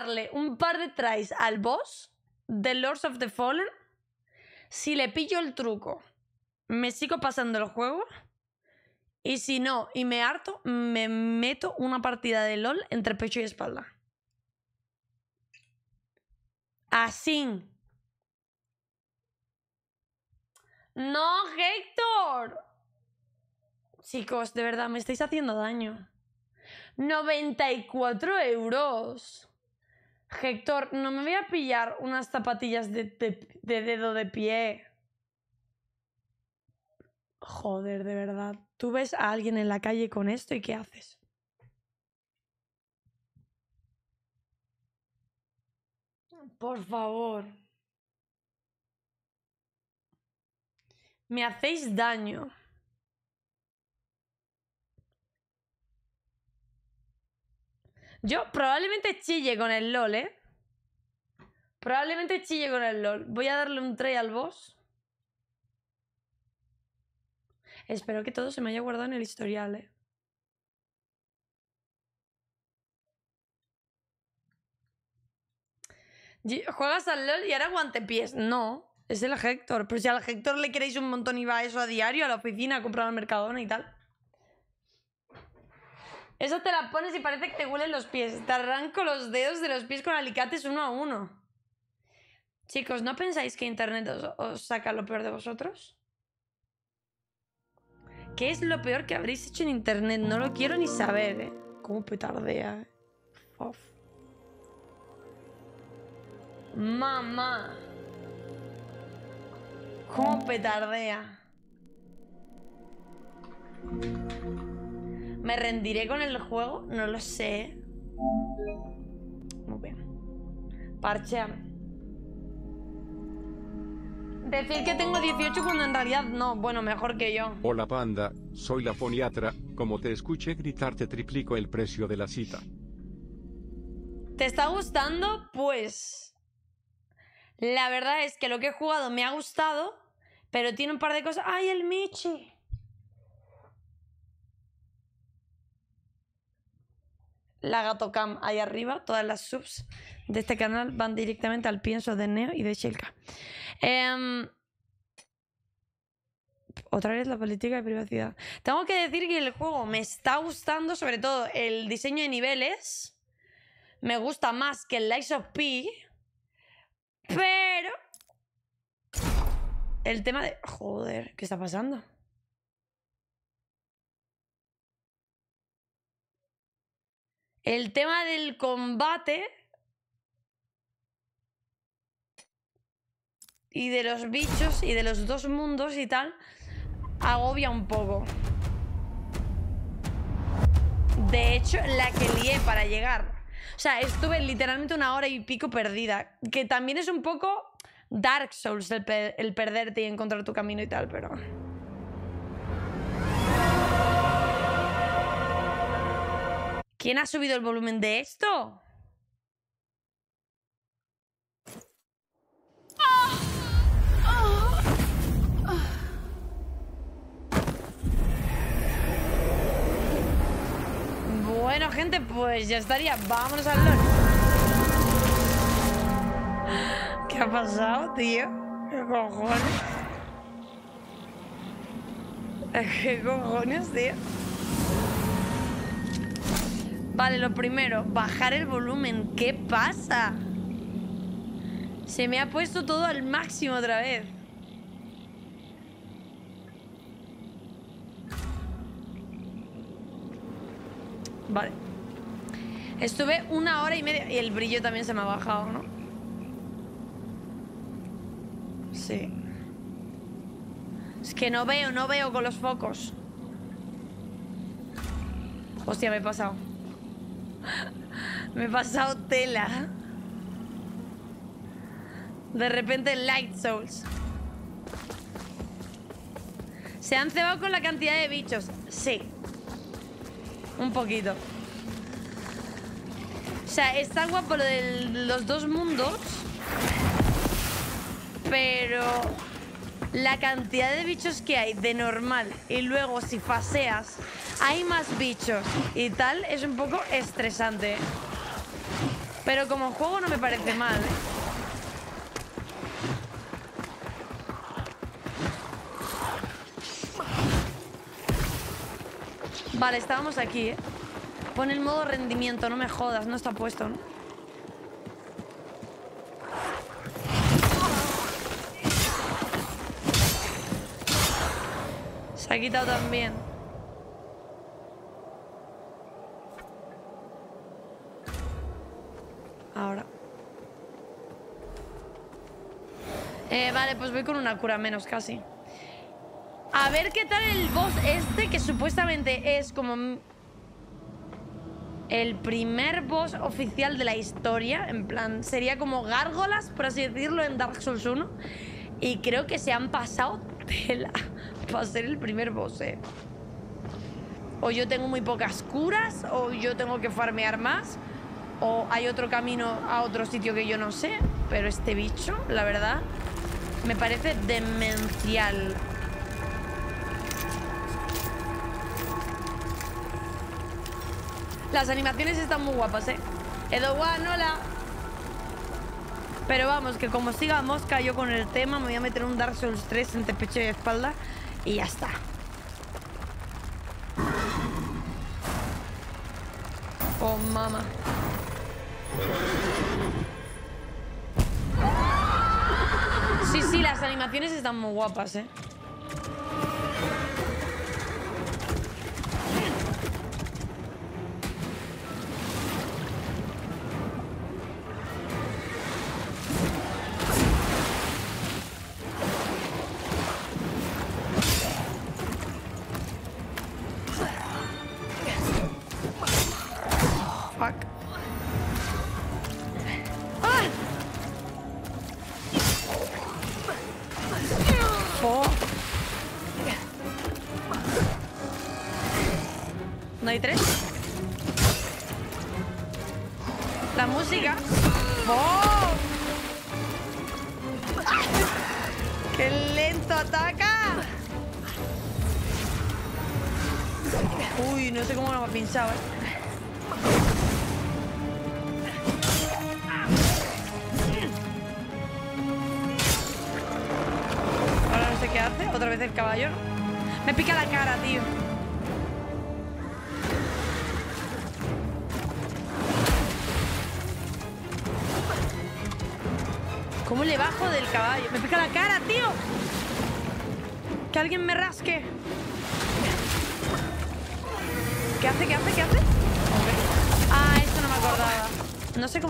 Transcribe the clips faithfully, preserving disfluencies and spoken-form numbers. darle un par de tries al boss de Lords of the Fallen. Si le pillo el truco, me sigo pasando el juego. Y si no, y me harto, me meto una partida de LOL entre pecho y espalda. Así. ¡No, Héctor! Chicos, de verdad, me estáis haciendo daño. ¡noventa y cuatro euros! Héctor, no me voy a pillar unas zapatillas de, de, de dedo de pie. Joder, de verdad. Tú ves a alguien en la calle con esto y ¿qué haces? Por favor. Me hacéis daño. Yo probablemente chille con el LOL, ¿eh? Probablemente chille con el LOL. Voy a darle un try al boss. Espero que todo se me haya guardado en el historial, ¿eh? ¿Juegas al LOL y ahora guantepiés? No, es el Héctor. Pero si al Héctor le queréis un montón y va a eso a diario, a la oficina, a comprar al Mercadona y tal. Eso te la pones y parece que te huelen los pies. Te arranco los dedos de los pies con alicates uno a uno. Chicos, ¿no pensáis que internet os, os saca lo peor de vosotros? ¿Qué es lo peor que habréis hecho en internet? No lo quiero ni saber, ¿eh? Cómo petardea, ¿eh? Uf. Mamá. Cómo petardea. ¿Me rendiré con el juego? No lo sé. Muy bien. Parcheame. Decir que tengo dieciocho cuando en realidad no. Bueno, mejor que yo. Hola, panda. Soy la foniatra. Como te escuché gritar, te triplico el precio de la cita. ¿Te está gustando? Pues... la verdad es que lo que he jugado me ha gustado, pero tiene un par de cosas... ¡Ay, el Michi! La Gatocam ahí arriba, todas las subs de este canal van directamente al pienso de Neo y de Shilka. Eh, otra vez la política de privacidad. Tengo que decir que el juego me está gustando, sobre todo el diseño de niveles. Me gusta más que el Lights of P. Pero... el tema de... Joder, ¿qué está pasando? El tema del combate y de los bichos y de los dos mundos y tal agobia un poco. De hecho, la que lié para llegar. O sea, estuve literalmente una hora y pico perdida. Que también es un poco Dark Souls el, per- el perderte y encontrar tu camino y tal, pero... ¿Quién ha subido el volumen de esto? Bueno, gente, pues ya estaría. Vámonos al LOL. ¿Qué ha pasado, tío? ¿Qué cojones? ¿Qué cojones, tío? Vale, lo primero, bajar el volumen. ¿Qué pasa? Se me ha puesto todo al máximo otra vez. Vale. Estuve una hora y media. Y el brillo también se me ha bajado, ¿no? Sí. Es que no veo, no veo con los focos. Hostia, me he pasado. Me he pasado tela. De repente Light Souls. Se han cebado con la cantidad de bichos. Sí. Un poquito. O sea, está guapo lo de los dos mundos, pero la cantidad de bichos que hay de normal y luego si paseas hay más bichos y tal, es un poco estresante. Pero como juego no me parece mal, ¿eh? Vale, estábamos aquí, ¿eh? Pon el modo rendimiento, no me jodas, no está puesto, ¿no? Se ha quitado también. Ahora. Eh, vale, pues voy con una cura menos casi. A ver qué tal el boss este, que supuestamente es como el primer boss oficial de la historia. En plan, sería como gárgolas, por así decirlo, en Dark Souls uno. Y creo que se han pasado tela para ser el primer boss, eh. O yo tengo muy pocas curas, o yo tengo que farmear más, o hay otro camino a otro sitio que yo no sé. Pero este bicho, la verdad, me parece demencial. Las animaciones están muy guapas, ¿eh? Edowan, hola. Pero vamos, que como siga mosca yo con el tema, me voy a meter un Dark Souls tres entre pecho y espalda y ya está. Oh, mamá. Sí, sí, las animaciones están muy guapas, ¿eh?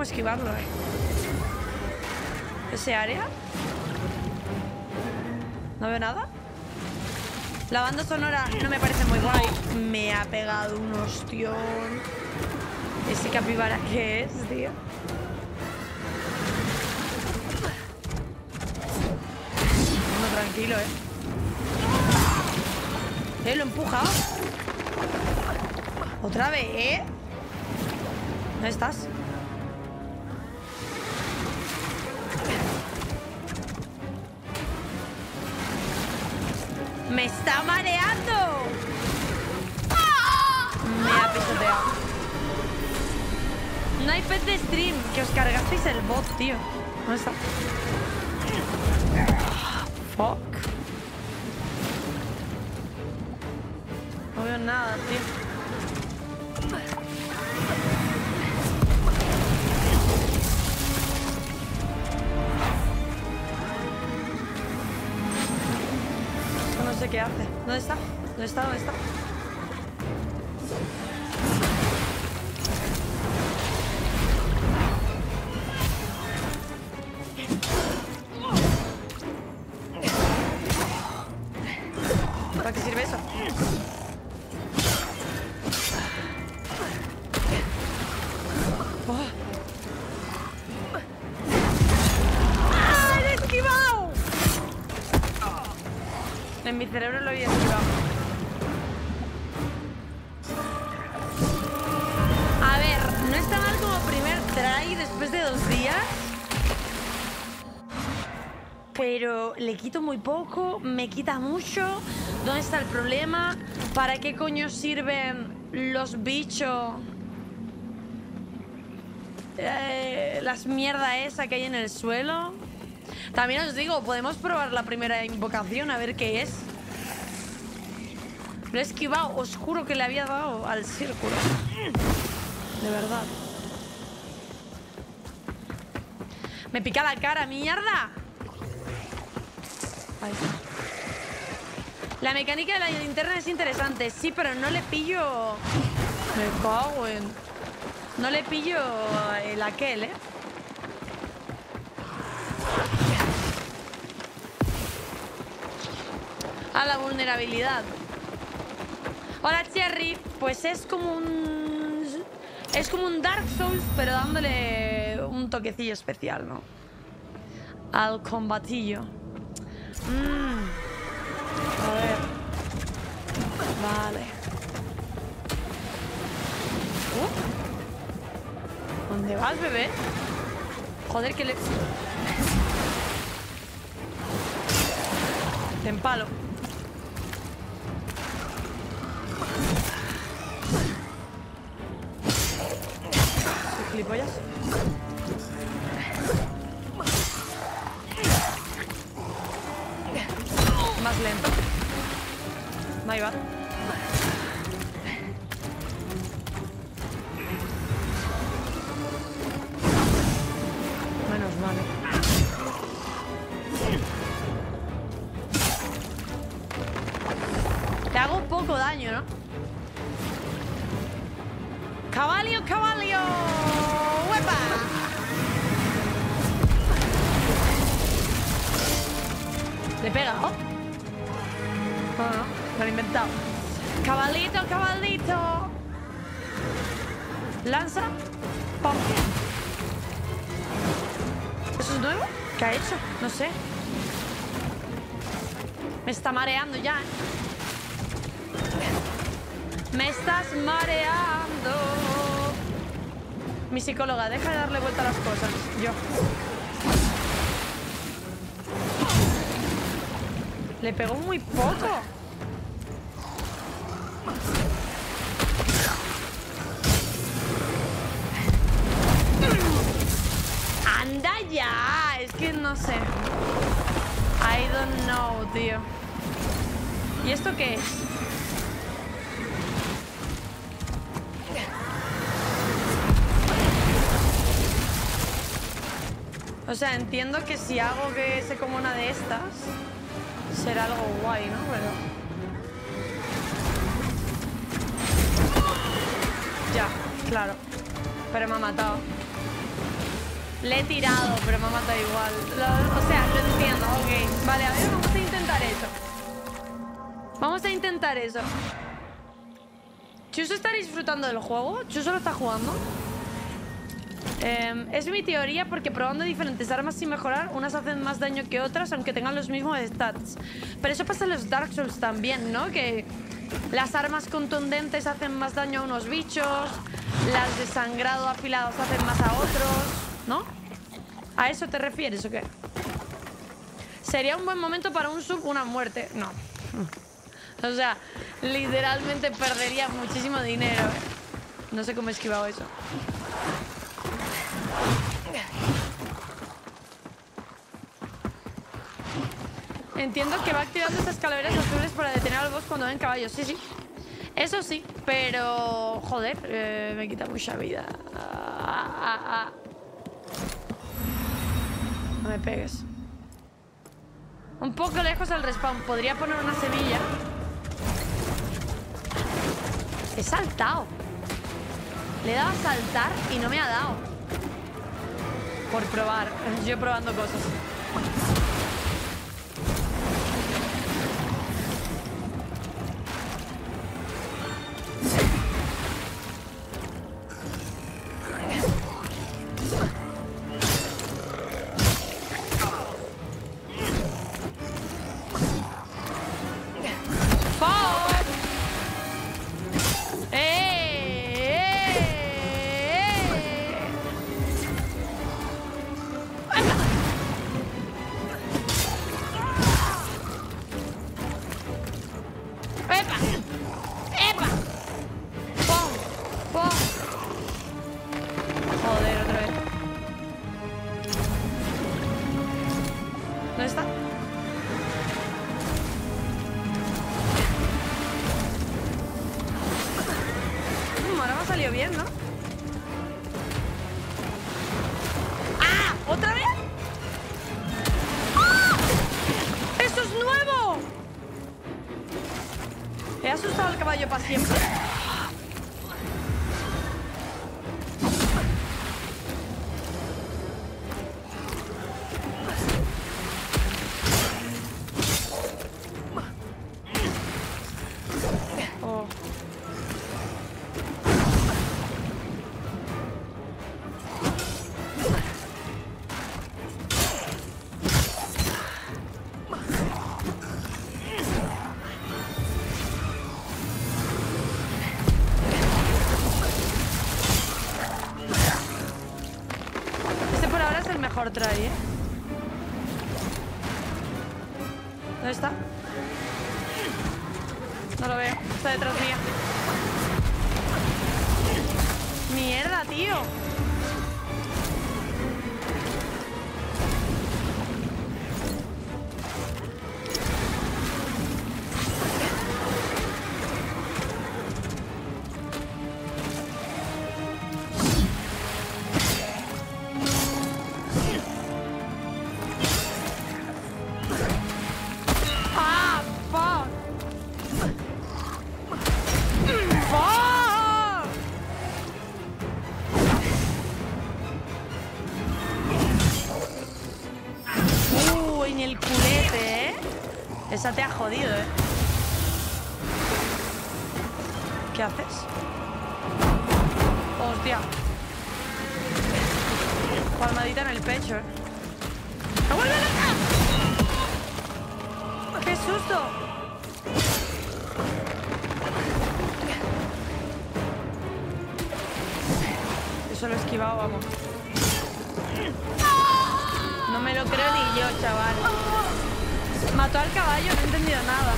Esquivarlo, eh. ¿Ese área? No veo nada. La banda sonora no me parece muy guay. Me ha pegado un ostión. ¿Ese capibara qué es, tío? No, tranquilo, eh. Eh, lo he empujado. Otra vez, eh. ¿Dónde estás? ¡Me está mareando! Me ha pisoteado. No hay pet de stream. Que os cargasteis el bot, tío. ¿Dónde está? Fuck. No veo nada, tío. No sé qué hace. ¿Dónde está? ¿Dónde está? ¿Dónde está? ¿Para qué sirve eso? Mi cerebro lo había esquivado. A ver, no está mal como primer try después de dos días. Pero le quito muy poco, me quita mucho. ¿Dónde está el problema? ¿Para qué coño sirven los bichos? eh, las mierdas esa que hay en el suelo. También os digo, podemos probar la primera invocación a ver qué es. Lo he esquivado, os juro que le había dado al círculo. De verdad. Me pica la cara, mierda. Ahí está. La mecánica de la linterna es interesante, sí, pero no le pillo... Me cago en... No le pillo el aquel, ¿eh? A la vulnerabilidad. Hola, Cherry. Pues es como un... Es como un Dark Souls, pero dándole un toquecillo especial, ¿no? Al combatillo. Mmm... A ver. Vale. Uh. ¿Dónde vas, bebé? Joder, que le... Te empalo. ¿Soy gilipollas? Más lento. Ahí va. Menos mal. Te hago poco daño, ¿no? ¡Caballo, caballo! ¡Huepa! ¿Le pega? ¿Oh? No, no. Lo han inventado. Caballito, caballito. Lanza. Pum. ¿Eso es nuevo? ¿Qué ha hecho? No sé. Me está mareando ya, ¿eh? Me estás mareando. Mi psicóloga, deja de darle vuelta a las cosas. Yo. Le pegó muy poco. Anda ya, es que no sé. I don't know, tío. ¿Y esto qué es? O sea, entiendo que si hago que se coma una de estas, será algo guay, ¿no? Pero... Ya, claro. Pero me ha matado. Le he tirado, pero me ha matado igual. Lo, o sea, lo entiendo, ok. Vale, a ver, vamos a intentar eso. Vamos a intentar eso. ¿Chuso está disfrutando del juego? ¿Chuso lo está jugando? Eh, es mi teoría porque probando diferentes armas sin mejorar, unas hacen más daño que otras, aunque tengan los mismos stats. Pero eso pasa en los Dark Souls también, ¿no? Que... Las armas contundentes hacen más daño a unos bichos. Las de sangrado afilados hacen más a otros, ¿no? ¿A eso te refieres o qué? Sería un buen momento para un sub, una muerte. No. O sea, literalmente perdería muchísimo dinero. No sé cómo he esquivado eso. Entiendo que va activando estas calaveras azules para detener al boss cuando ven caballos. Sí, sí. Eso sí, pero... Joder, eh, me quita mucha vida. Ah, ah, ah. No me pegues. Un poco lejos al respawn. Podría poner una semilla. He saltado. Le he dado a saltar y no me ha dado. Por probar. Yo probando cosas. yo para siempre. Trae, ¿eh? ¿Dónde está? No lo veo. Está detrás mía. Mierda, tío. Esa te ha jodido, ¿eh? ¿Qué haces? Hostia. Palmadita en el pecho, ¿eh? ¡Me vuelve loca! ¡Qué susto! Eso lo he esquivado, vamos. No me lo creo ni yo, chaval. Mató al caballo, no he entendido nada.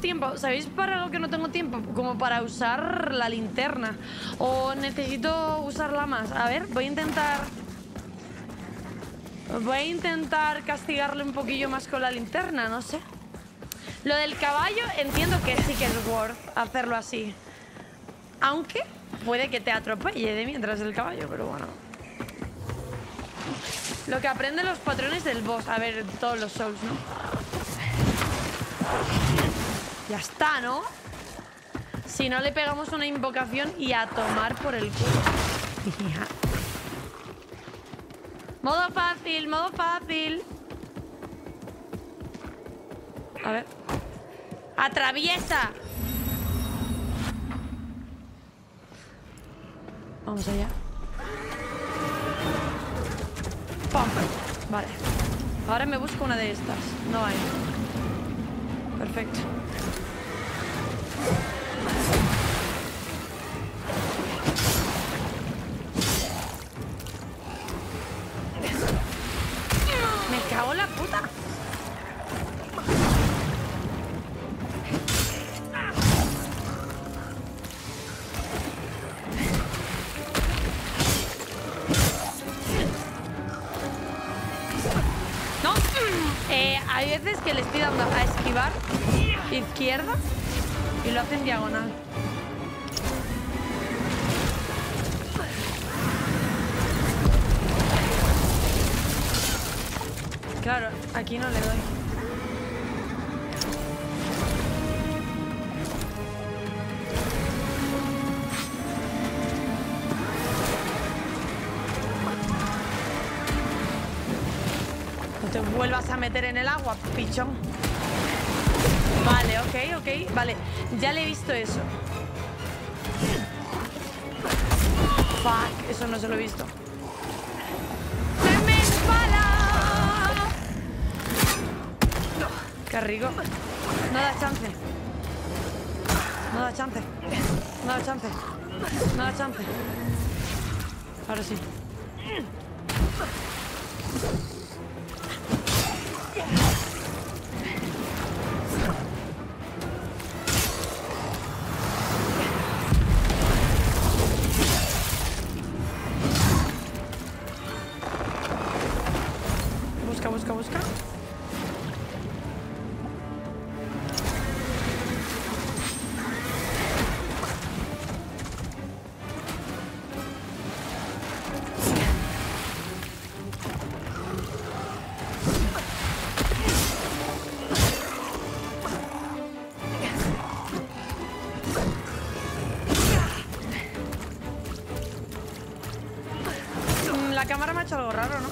Tiempo, ¿sabéis para lo que no tengo tiempo? Como para usar la linterna. O necesito usarla más. A ver, voy a intentar... Voy a intentar castigarle un poquillo más con la linterna, no sé. Lo del caballo entiendo que sí que es worth hacerlo así. Aunque puede que te atropelle de mientras el caballo, pero bueno. Lo que aprende los patrones del boss. A ver, todos los Souls, ¿no? Ya está, ¿no? Si no, le pegamos una invocación y a tomar por el culo. Modo fácil, modo fácil. A ver. ¡Atraviesa! Vamos allá. ¡Pum! Vale. Ahora me busco una de estas. No hay. Perfecto. Me cago en la puta. No, eh, hay veces que les pido a esquivar izquierda y lo hacen diagonal. Claro, aquí no le doy. No te vuelvas a meter en el agua, pichón. Vale, ok, ok. Vale, ya le he visto eso. Fuck, eso no se lo he visto. ¡Se me empala! ¡Qué rico! No da chance. No da chance. No da chance. No da chance. Ahora sí. Algo raro, ¿no?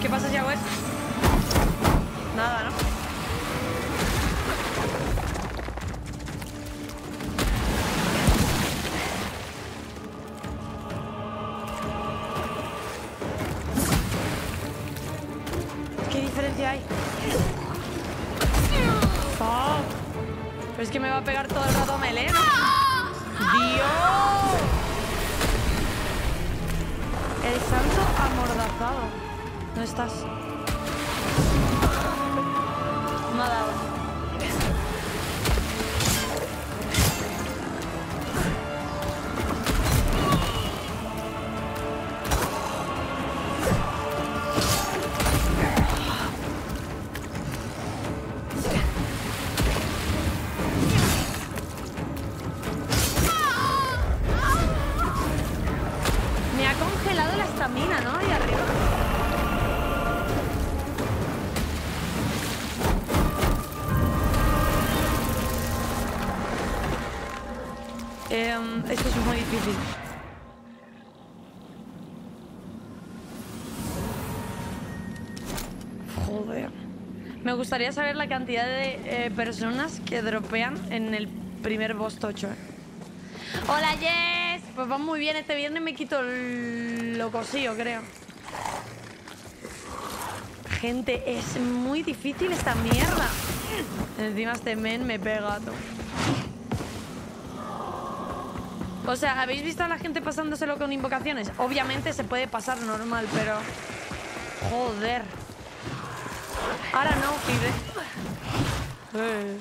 ¿Qué pasa si hago esto? Nada, ¿no? ¿Qué diferencia hay? Pero es que me va a pegar todo el rato melee. ¡Dios! El santo amordazado. ¿Dónde estás? Me ha dado. Esto es muy difícil. Joder. Me gustaría saber la cantidad de eh, personas que dropean en el primer boss tocho. ¡Hola, Jess! Pues va muy bien. Este viernes me quito el locosillo, creo. Gente, es muy difícil esta mierda. Encima este men me pega todo. O sea, ¿habéis visto a la gente pasándoselo con invocaciones? Obviamente se puede pasar normal, pero... Joder. Ahora no, pide. Eh.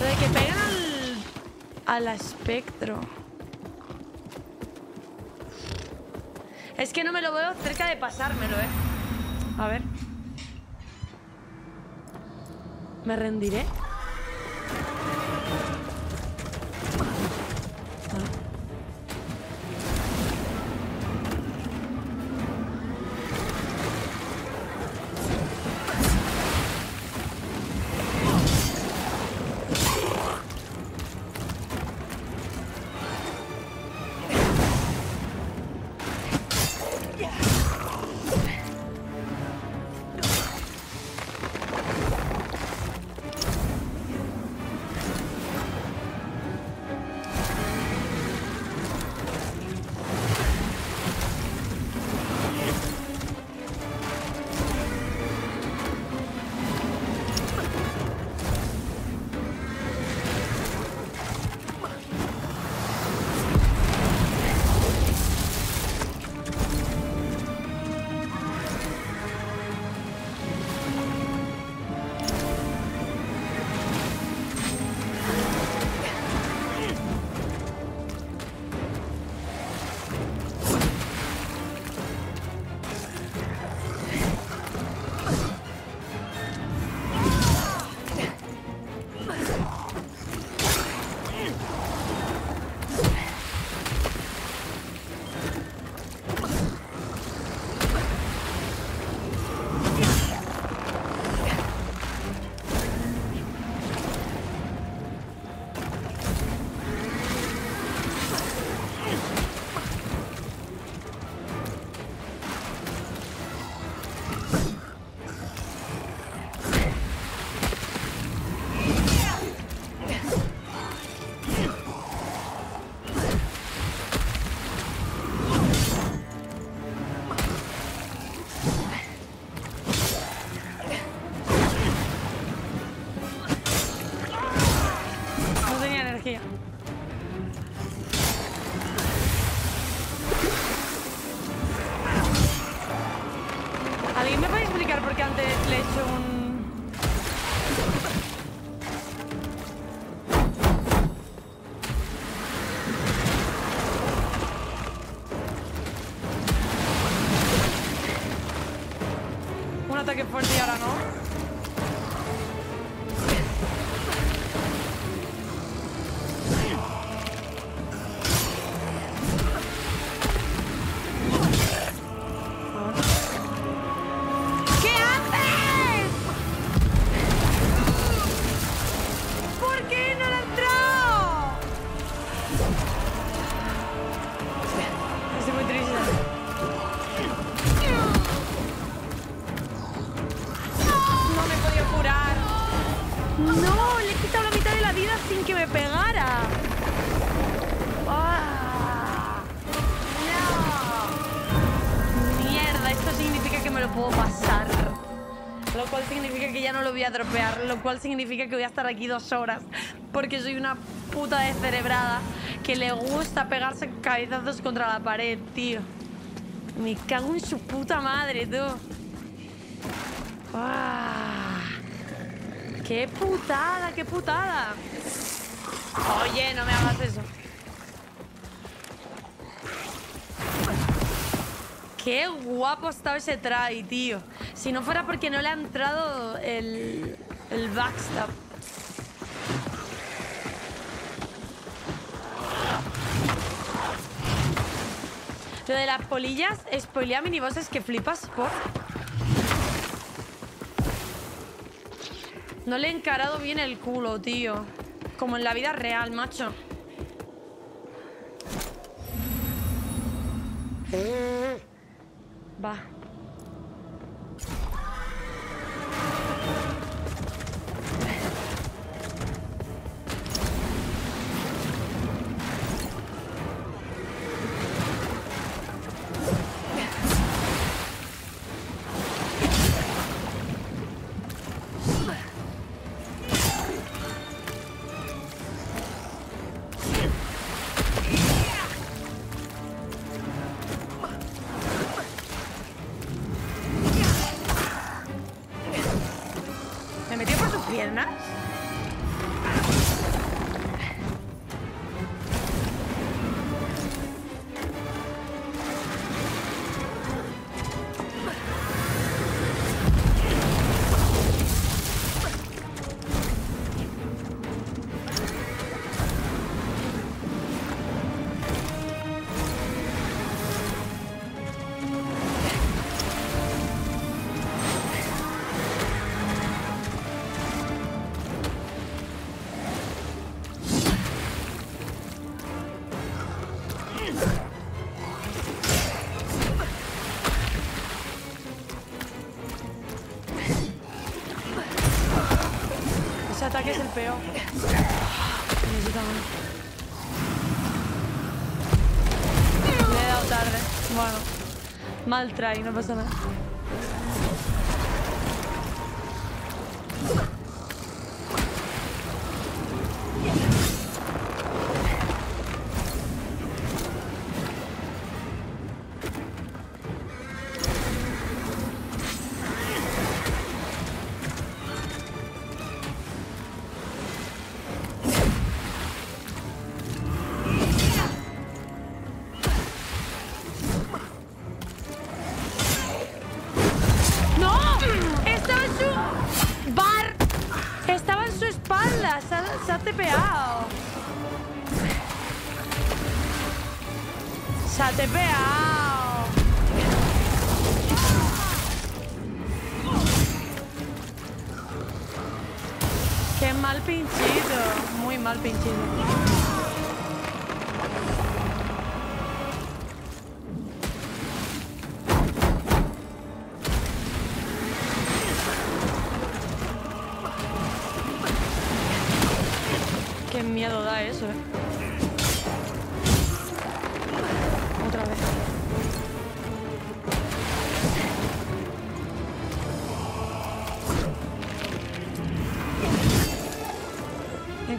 Lo de que pegan al... al espectro. Es que no me lo veo cerca de pasármelo, ¿eh? A ver... ¿Me rendiré? energía. ¿Alguien me puede explicar por qué antes le he hecho un...? Tropear, lo cual significa que voy a estar aquí dos horas porque soy una puta descerebrada que le gusta pegarse cabezazos contra la pared, tío. Me cago en su puta madre, tú. ¡Ah! ¡Qué putada, qué putada! Oye, no me hagas eso. Qué guapo ha estado ese try, tío. Si no fuera porque no le ha entrado el, el backstab. Lo de las polillas, spoilea minibosses que flipas por... No le he encarado bien el culo, tío. Como en la vida real, macho. Va. Peor. Le he dado tarde. Bueno, mal try, no pasa nada.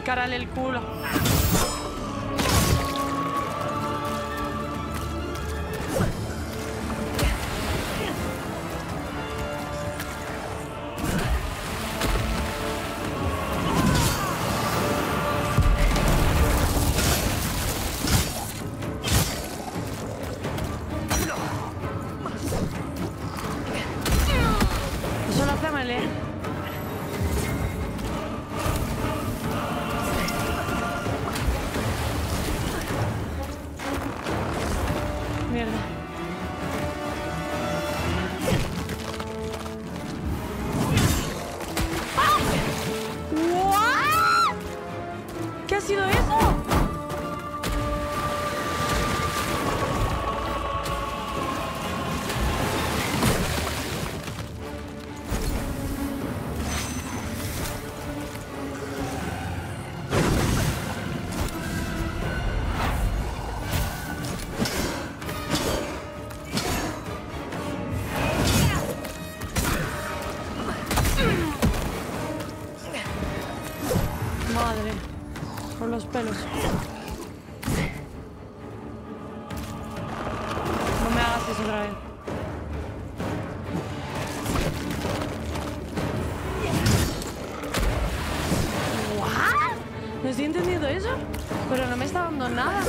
Carale el culo. sido eso? Pelos. No me hagas eso otra vez. ¿What? ¿No estoy entendiendo eso? Pero no me está dando nada.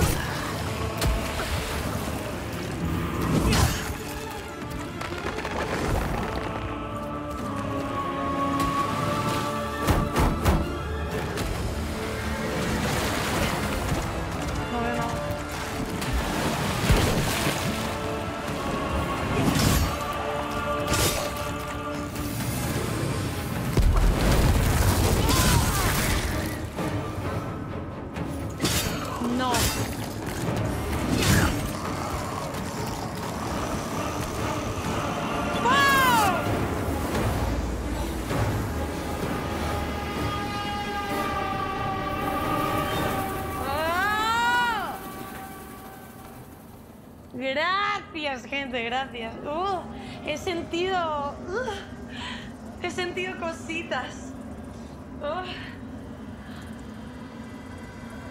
Gracias, gente, gracias. Uh, he sentido... Uh, he sentido cositas. Uh,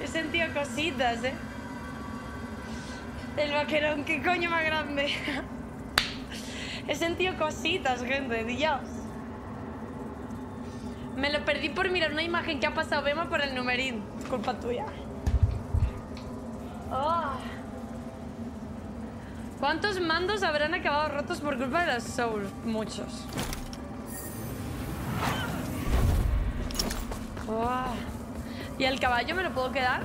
he sentido cositas, ¿eh? El vaquerón, qué coño más grande. He sentido cositas, gente, Dios. Me lo perdí por mirar una imagen que ha pasado Bema por el numerín. Es culpa tuya. Oh. ¿Cuántos mandos habrán acabado rotos por culpa de las Souls? Muchos. Oh. ¿Y el caballo me lo puedo quedar?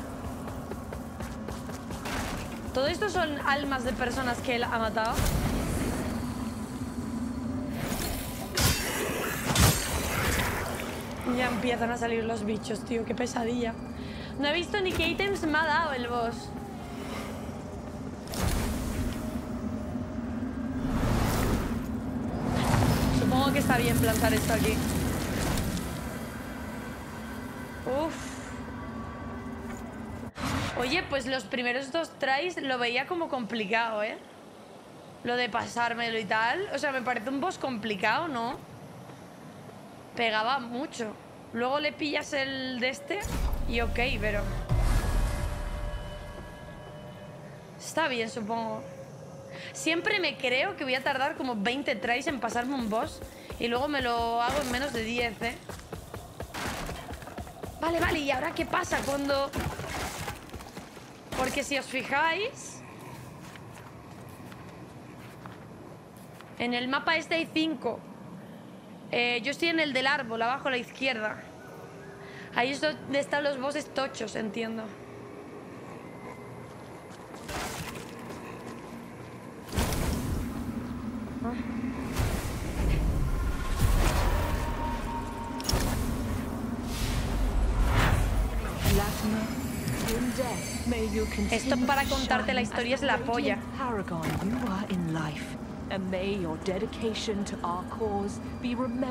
¿Todo esto son almas de personas que él ha matado? Ya empiezan a salir los bichos, tío. Qué pesadilla. No he visto ni qué ítems me ha dado el boss. Que está bien plantar esto aquí. Uf. Oye, pues los primeros dos tries lo veía como complicado, ¿eh? Lo de pasármelo y tal. O sea, me parece un boss complicado, ¿no? Pegaba mucho. Luego le pillas el de este y ok, pero... Está bien, supongo. Siempre me creo que voy a tardar como veinte tries en pasarme un boss. Y luego me lo hago en menos de diez, ¿eh? Vale, vale, ¿y ahora qué pasa cuando...? Porque si os fijáis... En el mapa este hay cinco. Eh, yo estoy en el del árbol, abajo a la izquierda. Ahí es donde están los bosses tochos, entiendo. Esto para contarte la historia es la polla.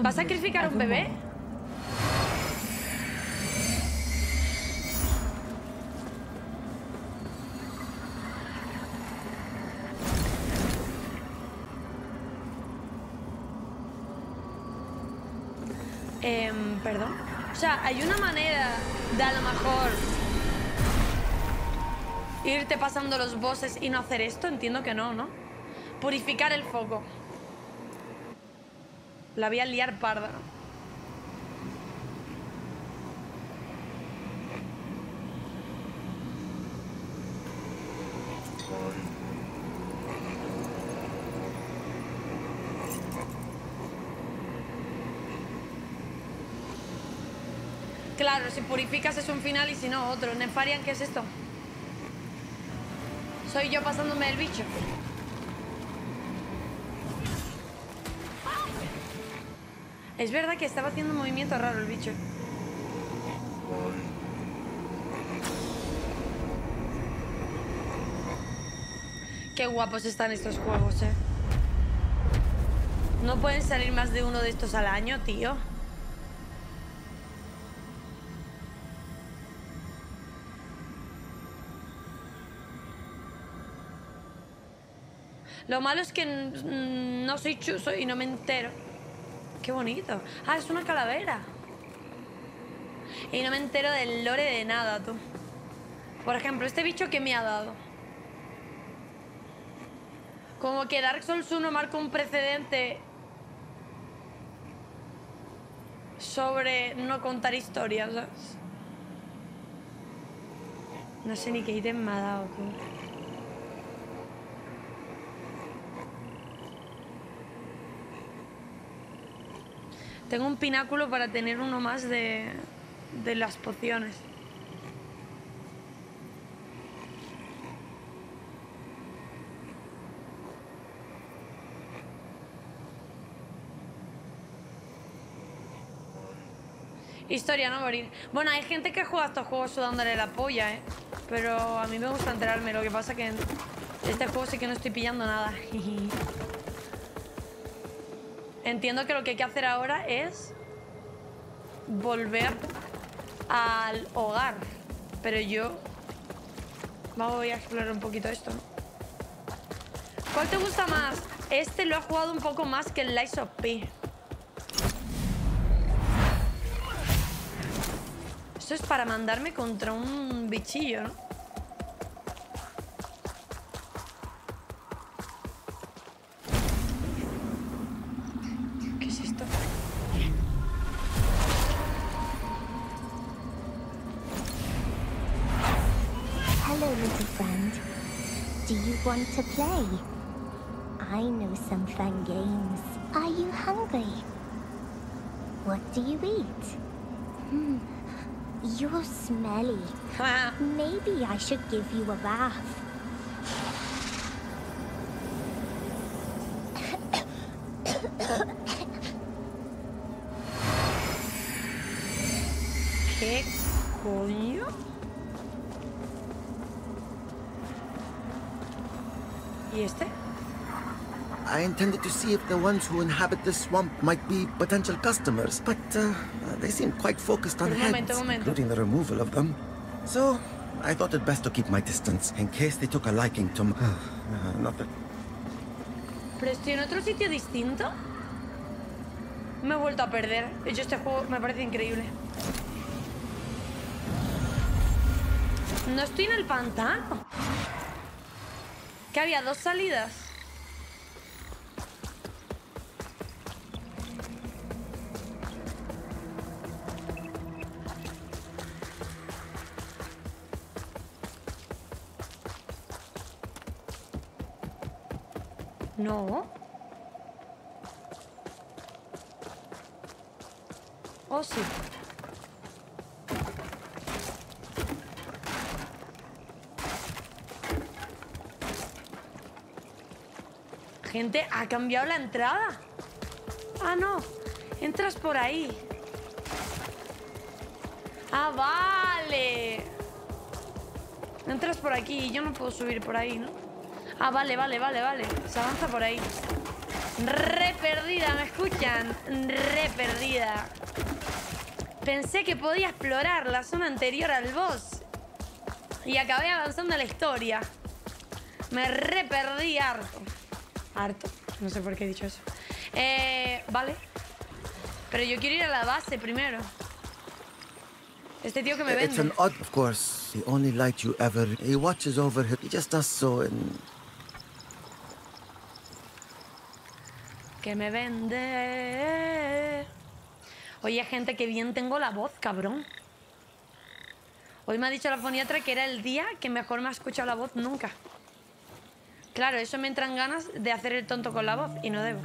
¿Vas a sacrificar a un bebé? Eh, perdón. O sea, hay una manera de a lo mejor... Irte pasando los bosses y no hacer esto, entiendo que no, ¿no? Purificar el foco. La voy a liar parda. Claro, si purificas es un final y si no otro. Nefarian, ¿qué es esto? Soy yo pasándome el bicho. Es verdad que estaba haciendo un movimiento raro el bicho. Qué guapos están estos juegos, eh. No pueden salir más de uno de estos al año, tío. Lo malo es que no soy Chuso y no me entero. Qué bonito. Ah, es una calavera. Y no me entero del lore de nada, tú. Por ejemplo, este bicho que me ha dado. Como que Dark Souls uno marca un precedente sobre no contar historias, ¿sabes? No sé ni qué ítem me ha dado, tú. Tengo un pináculo para tener uno más de, de las pociones. Historia, no morir. Bueno, hay gente que juega estos juegos sudándole la polla, ¿eh? Pero a mí me gusta enterarme. Lo que pasa que en este juego sí que no estoy pillando nada. Entiendo que lo que hay que hacer ahora es volver al hogar. Pero yo... voy a explorar un poquito esto. ¿Cuál te gusta más? Este lo ha jugado un poco más que el Lies of P. Esto es para mandarme contra un bichillo, ¿no? Want to play? I know some fun games. Are you hungry? What do you eat? Hmm, you're smelly. Maybe I should give you a bath. ¿Qué coño? I intended to see if the ones who inhabit this swamp might be potential customers, but uh, they seem quite focused on heads, including the removal of them. So I thought it best to keep my distance in case they took a liking to my... Uh, not that... Pero estoy en otro sitio distinto. Me he vuelto a perder. Yo este juego me parece increíble. No estoy en el pantano. Que había dos salidas. No. Oh, sí. Gente, ha cambiado la entrada. Ah, no. Entras por ahí. Ah, vale. Entras por aquí y yo no puedo subir por ahí, ¿no? Ah, vale, vale, vale, vale. Se avanza por ahí. Re perdida, ¿me escuchan? Re perdida. Pensé que podía explorar la zona anterior al boss. Y acabé avanzando la historia. Me re perdí harto. Harto, no sé por qué he dicho eso. Eh, vale. Pero yo quiero ir a la base primero. Este tío que me vende. It's an odd, of course. The only light you ever. He watches over her. He just does so. In... Que me vende. Oye, gente, que bien tengo la voz, cabrón. Hoy me ha dicho la foniatra que era el día que mejor me ha escuchado la voz nunca. Claro, eso me entran ganas de hacer el tonto con la voz y no debo.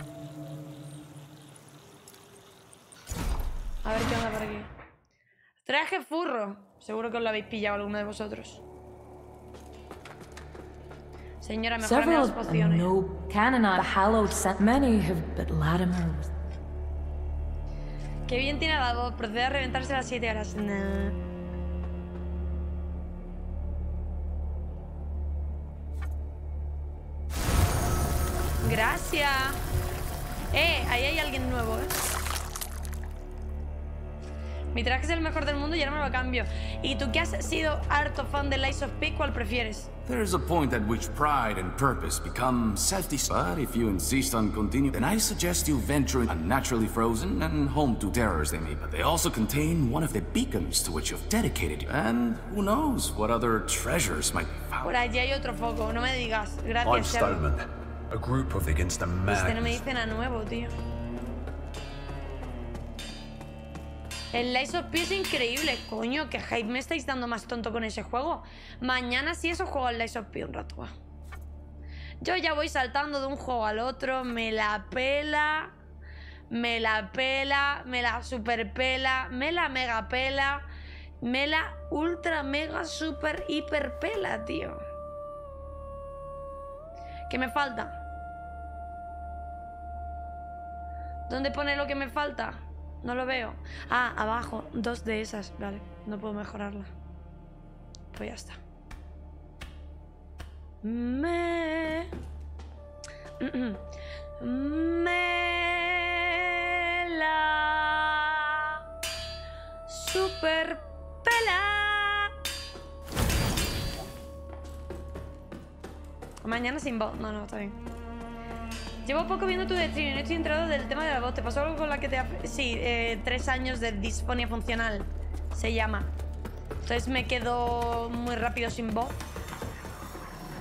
A ver qué onda por aquí. Traje furro. Seguro que os lo habéis pillado alguno de vosotros. Señora, mejorame las pociones. Qué bien tiene la voz. Procede a reventarse a las siete horas. Nah. Gracias. Eh, ahí hay alguien nuevo, eh. Mi traje es el mejor del mundo y ahora me lo cambio. ¿Y tú que has sido harto fan de Lies of P, cuál prefieres? There is a point at which pride and purpose become self-destructive. But if you insist on continuing, then I suggest you venture unnaturally frozen and home to terrors they may. But they also contain one of the beacons to which you've dedicated you. And who knows what other treasures might be found. Por allí hay otro foco, no me digas. Gracias, Cherry. A group of against the man. Este no me dicen a nuevo, tío. El Lies of Pi es increíble, coño, que hype me estáis dando más tonto con ese juego. Mañana sí eso juego al Lies of Pi un rato, va. Yo ya voy saltando de un juego al otro, me la pela, me la pela, me la super pela, me la mega pela, me la ultra mega super hiper pela, tío. ¿Qué me falta? ¿Dónde pone lo que me falta? No lo veo. Ah, abajo. Dos de esas. Vale, no puedo mejorarla. Pues ya está. Me... Me... La... Super pela. Mañana sin voz. No, no, está bien. Llevo poco viendo tu stream y no estoy enterado del tema de la voz. ¿Te pasó algo con la que te... Sí, eh, tres años de disfonia funcional, se llama. Entonces me quedo muy rápido sin voz.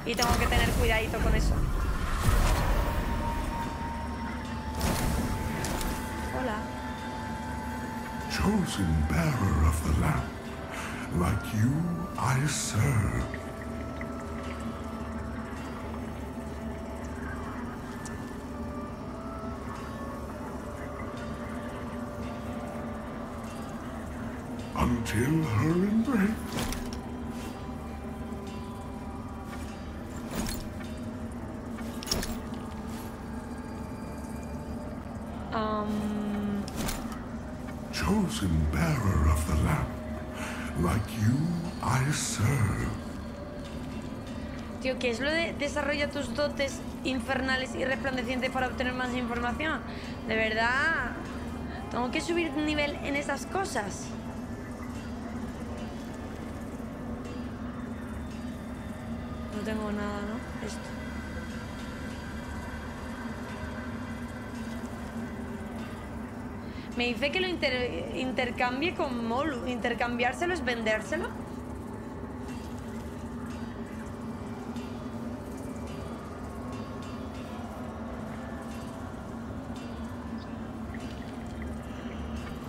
Y tengo que tener cuidadito con eso. Hola. Chosen bearer of the lamp. Like you, I serve. Until her embrace. Um. Chosen bearer of the lamp, like you, I serve. Tío, ¿qué es lo de desarrolla tus dotes infernales y resplandecientes para obtener más información? De verdad, tengo que subir nivel en esas cosas. No tengo nada, ¿no? Esto. Me dice que lo inter intercambie con Molu. ¿Intercambiárselo es vendérselo?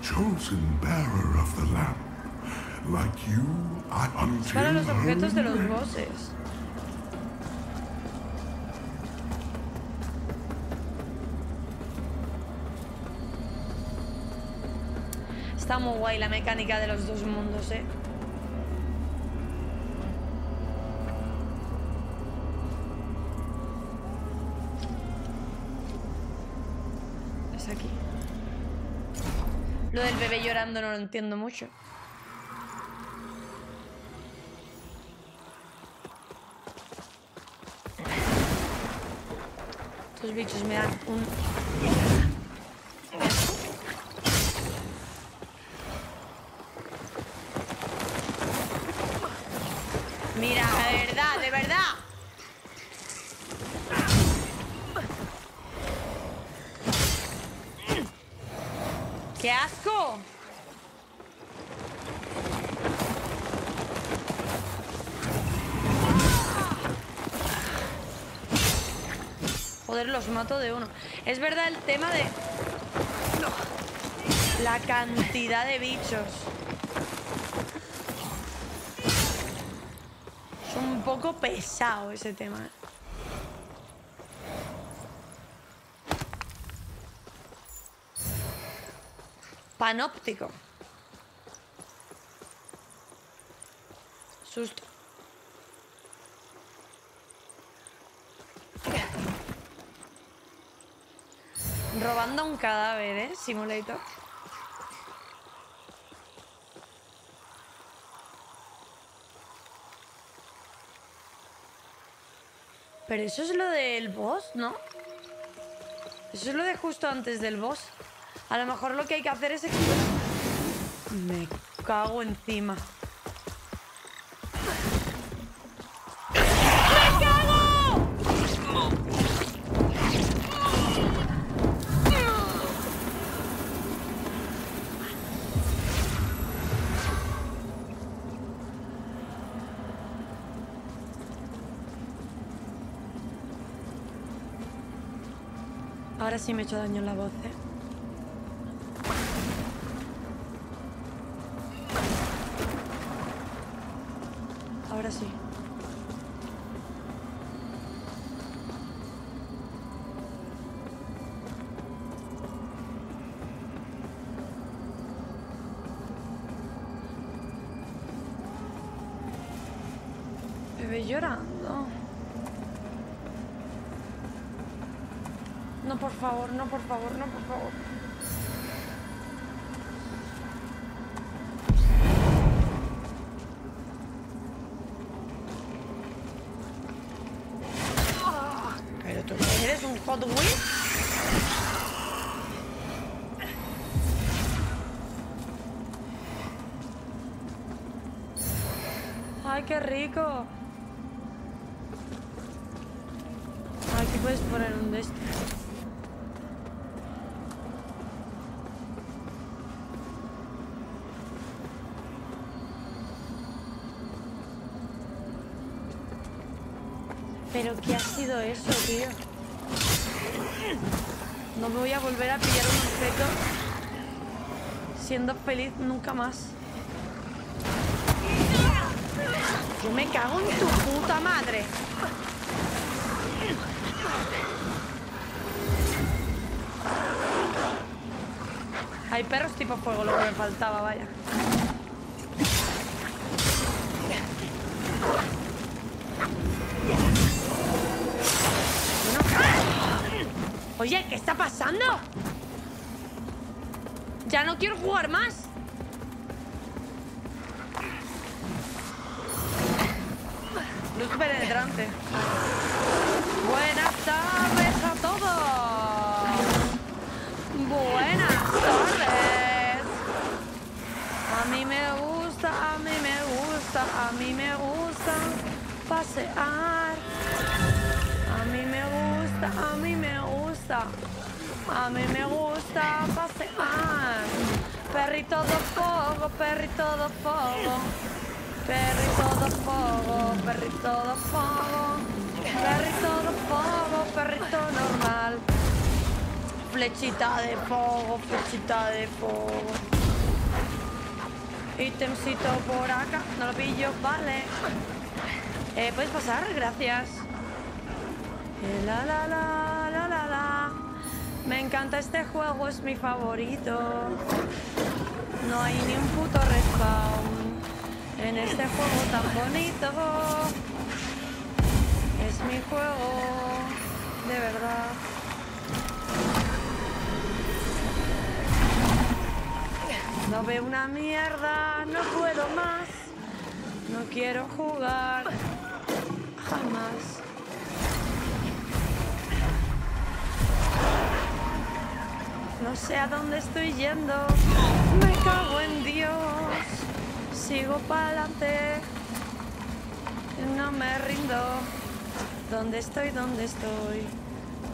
Chosen bearer of the lamp. Like you, I until para los objetos de los bosses. Está muy guay la mecánica de los dos mundos, eh. Es aquí. Lo del bebé llorando no lo entiendo mucho. Estos bichos me dan un... Mira, de verdad, de verdad. ¡Qué asco! Joder, los mato de uno. Es verdad el tema de... la cantidad de bichos. Un poco pesado ese tema. Panóptico. Susto. Robando un cadáver, ¿eh? Simulator. Pero eso es lo del boss, ¿no? Eso es lo de justo antes del boss. A lo mejor lo que hay que hacer es... Me cago encima. ¡Me cago! Ahora sí me he hecho daño en la voz, ¿eh? Ahora sí. Bebé llorando. No, por favor, no, por favor, no, por favor. Hot Wheels. Ay, qué rico. Aquí puedes poner un de estos. Pero ¿qué ha sido eso, tío? No me voy a volver a pillar un objeto siendo feliz nunca más. Yo me cago en tu puta madre. Hay perros tipo fuego, lo que me faltaba, vaya. Oye, ¿qué está pasando? Ya no quiero jugar más. Luz penetrante. Buenas tardes a todos. Buenas tardes. A mí me gusta, a mí me gusta, a mí me gusta pasear. A mí me gusta, a mí me gusta. A mí me gusta pasear. Perrito de fuego, perrito de fuego. Perrito de fuego, perrito de fuego. Perrito de fuego, perrito normal. Flechita de fuego, flechita de fuego. Itemcito por acá, no lo pillo, vale. Eh, ¿puedes pasar? Gracias. La la la la la la. Me encanta este juego, es mi favorito. No hay ni un puto respawn en este juego tan bonito. Es mi juego, de verdad. No veo una mierda, no puedo más. No quiero jugar jamás. No sé a dónde estoy yendo, me cago en Dios, sigo pa'lante, no me rindo. ¿Dónde estoy? ¿Dónde estoy?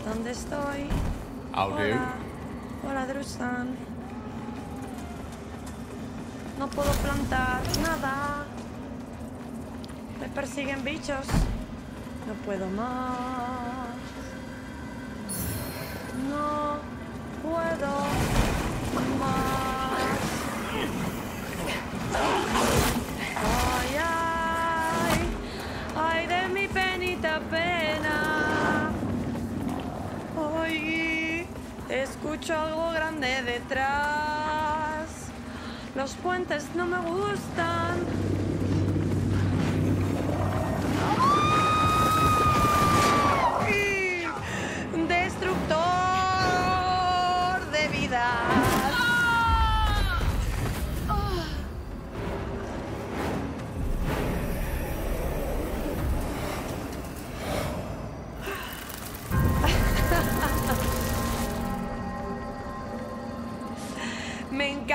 ¿Dónde estoy? Hola, hola Drusan. No puedo plantar nada, me persiguen bichos, no puedo más. No puedo más. Ay, ay, ay de mi penita pena. Hoy escucho algo grande detrás. Los puentes no me gustan. Ay, destructor.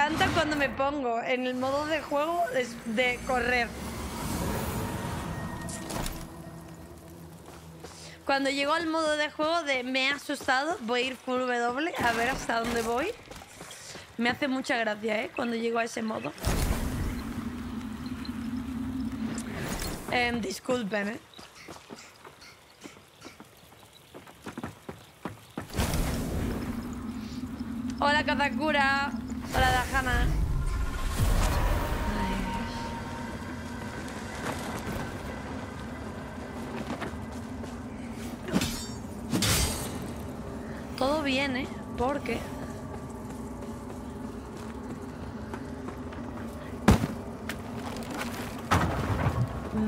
encanta cuando me pongo en el modo de juego de correr. Cuando llego al modo de juego de me he asustado, voy a ir full W a ver hasta dónde voy. Me hace mucha gracia, ¿eh? Cuando llego a ese modo. Eh, disculpen, ¿eh? Hola, Katakura. Hola, Dajana. Todo bien, ¿eh? Porque...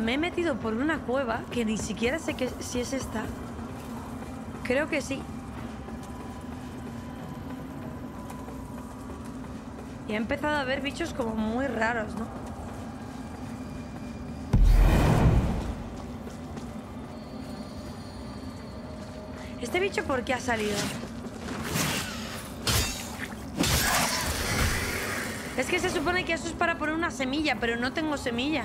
me he metido por una cueva que ni siquiera sé que, si es esta. Creo que sí. Y he empezado a ver bichos como muy raros, ¿no? ¿Este bicho por qué ha salido? Es que se supone que eso es para poner una semilla, pero no tengo semilla.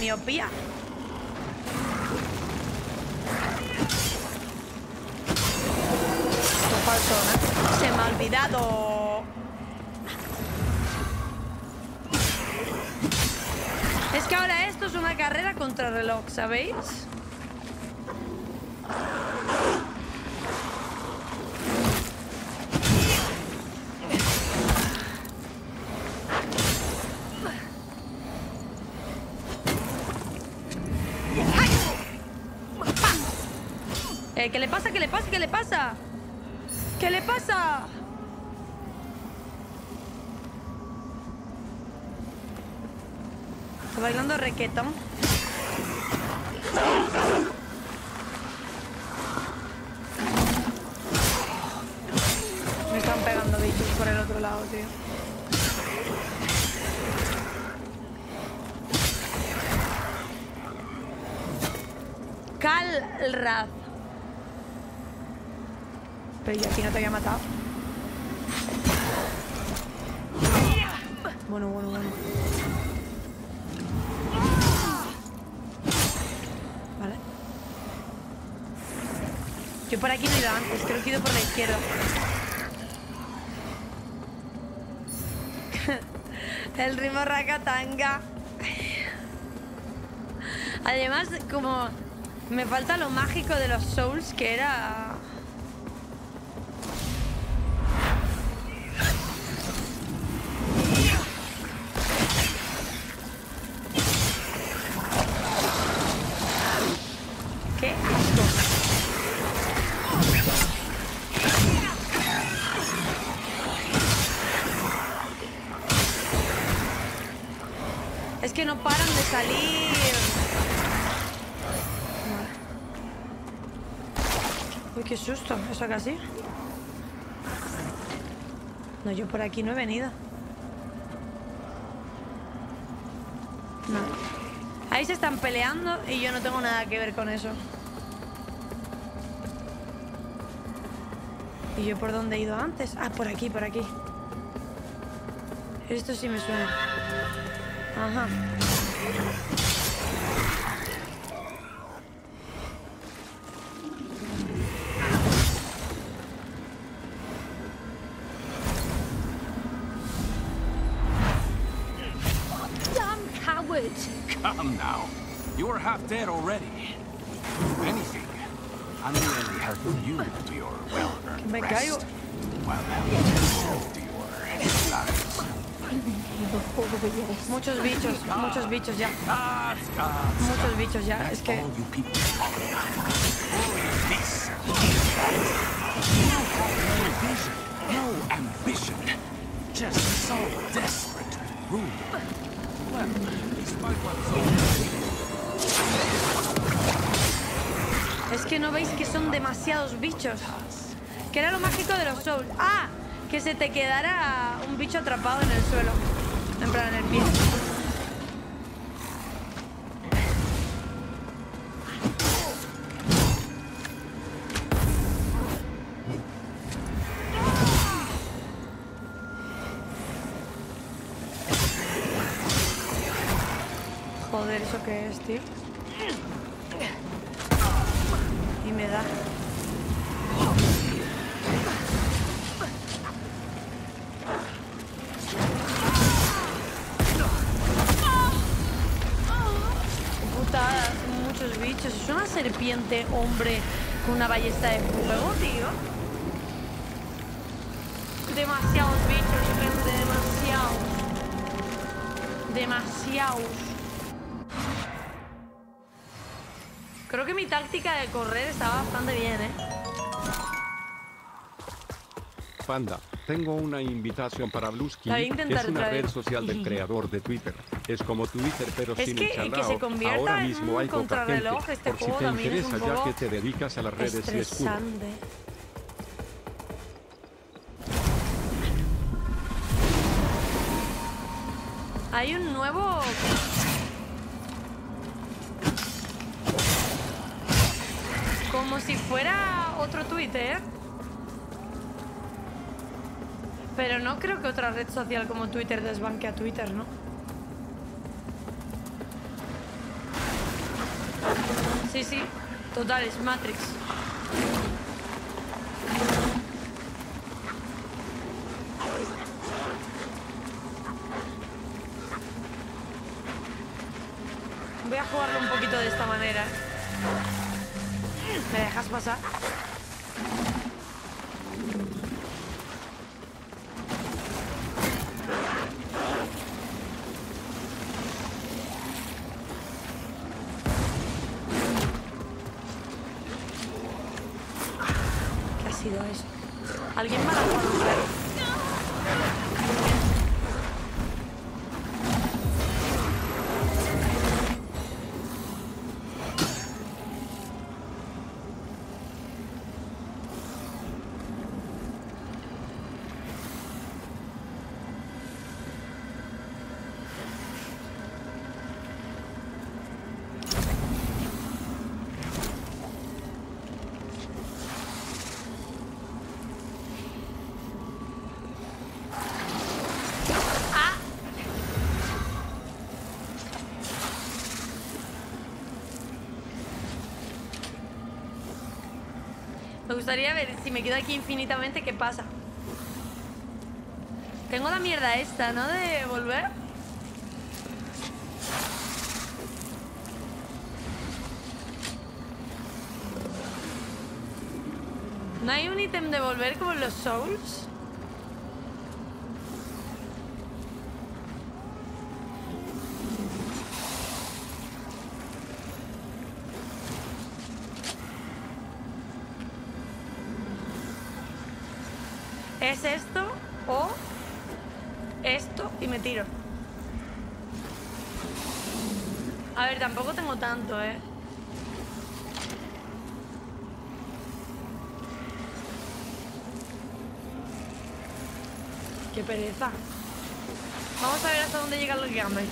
Miopía. Se me ha olvidado. Es que ahora esto es una carrera contra reloj, ¿sabéis? ¿Qué le pasa? ¿Qué le pasa? ¿Qué le pasa? ¿Qué le pasa? Está bailando requetón. Me están pegando bichos por el otro lado, tío. Calraz. Pero yo aquí no te había matado. Bueno, bueno, bueno. Vale. Yo por aquí no he ido antes, creo que he ido por la izquierda. El ritmo racatanga. Además, como me falta lo mágico de los Souls, que era... Qué susto, eso casi. No, yo por aquí no he venido. No. Ahí se están peleando y yo no tengo nada que ver con eso. ¿Y yo por dónde he ido antes? Ah, por aquí, por aquí. Esto sí me suena. Ajá. Now, you're half dead already. If anything, I'm merely helping you to your well-earned rest, while helping you to your lives. Muchos bichos, muchos bichos ya. Muchos bichos ya, es que... No ambition, just so desperate to rule. Es que no veis que son demasiados bichos. Que era lo mágico de los Souls. ¡Ah! que se te quedara un bicho atrapado en el suelo. En plan, en el pie. Joder, ¿eso qué es, tío? Y me da... Es una serpiente, hombre, con una ballesta de fuego, tío. Demasiados bichos, gente, demasiados. Demasiados. Creo que mi táctica de correr estaba bastante bien, ¿eh? Panda, tengo una invitación para Bluesky, que es una red social del creador de Twitter. Es como Twitter, pero es sin que, el chalao. Que ahora mismo hay poca gente, este por si te interesa, ya que te dedicas a las redes y escudo. Hay un nuevo... Como si fuera otro Twitter. Pero no creo que otra red social como Twitter desbanque a Twitter, ¿no? Sí, sí, total, es Matrix. Voy a jugarlo un poquito de esta manera. ¿Me dejas pasar? Me gustaría ver si me quedo aquí infinitamente qué pasa. Tengo la mierda esta, ¿no? De volver. ¿No hay un ítem de volver como en los Souls? ¿Es esto o esto? Y me tiro. A ver, tampoco tengo tanto, ¿eh? ¡Qué pereza! Vamos a ver hasta dónde llegan los gamers.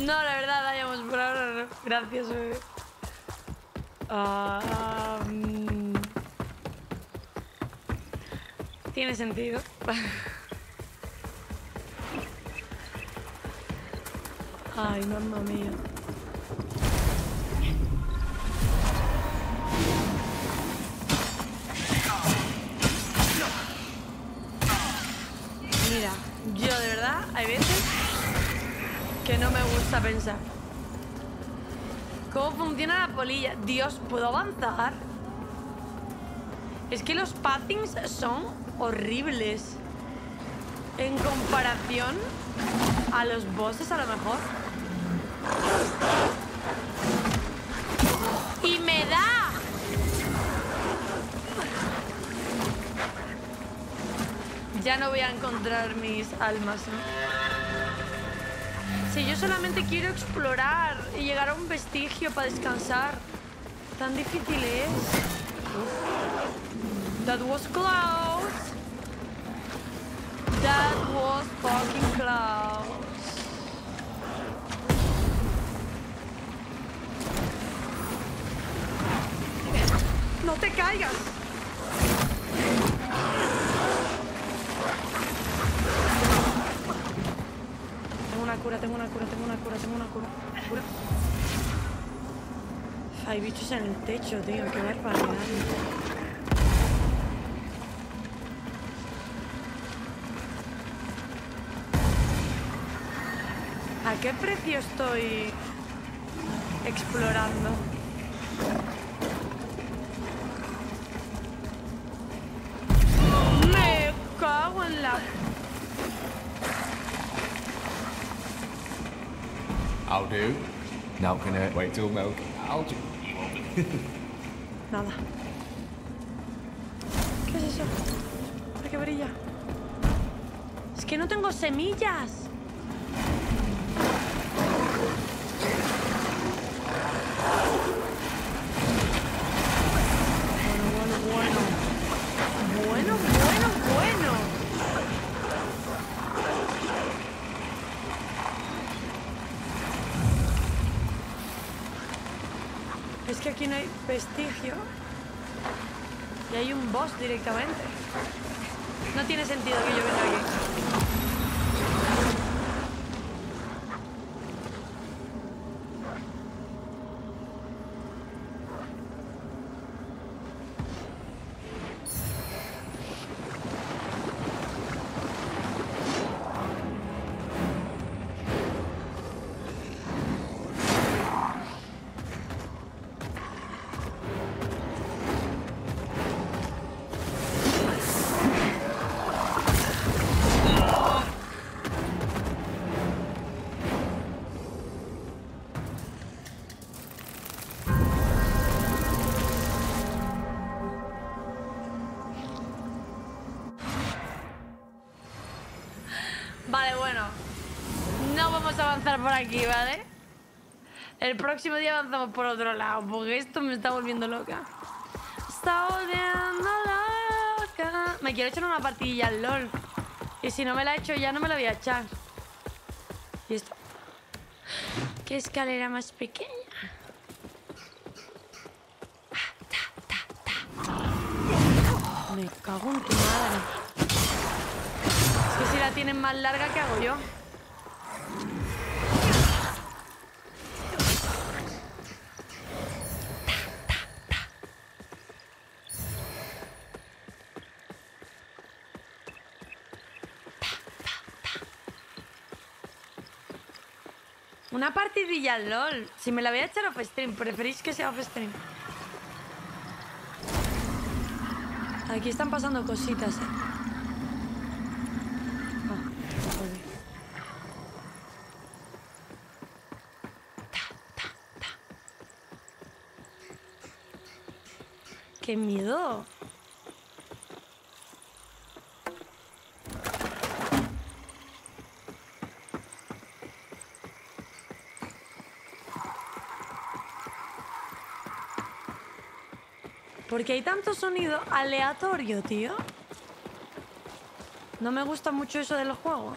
No, la verdad, vayamos por ahora. Gracias, bebé. Uh, um... Tiene sentido. Ay, mamá mía. Mira, yo de verdad, hay veces... que no me gusta pensar. ¿Cómo funciona la polilla? Dios, ¿puedo avanzar? Es que los pathings son horribles en comparación a los bosses, a lo mejor. ¡Y me da! ya no voy a encontrar mis almas, ¿no? Si yo solamente quiero explorar y llegar a un vestigio para descansar. Tan difícil es. Uf. That was close. That was fucking close. ¡No te caigas! Tengo una cura, tengo una cura, tengo una cura, tengo una cura. ¿Cura? Hay bichos en el techo, tío. Qué barbaridad. ¿A qué precio estoy explorando? I'll do. Not gonna wait till milk. I'll do. Nada. ¿Qué es eso? ¿Para qué brilla? Es que no tengo semillas. Aquí no hay vestigio y hay un boss directamente. No tiene sentido que yo venga por aquí, ¿vale? El próximo día avanzamos por otro lado, porque esto me está volviendo loca. Está volviendo loca. Me quiero echar una partidilla al LOL. Y si no me la he hecho ya, no me la voy a echar. ¿Y esto? ¿Qué escalera más pequeña? Me cago en tu madre. Es que si la tienen más larga, ¿qué hago yo? Una partidilla LOL. Si me la voy a echar off stream, preferís que sea off stream. Aquí están pasando cositas, ¿eh? Oh, ta, ta, ta. ¡Qué miedo! Porque hay tanto sonido aleatorio, tío. No me gusta mucho eso del juego.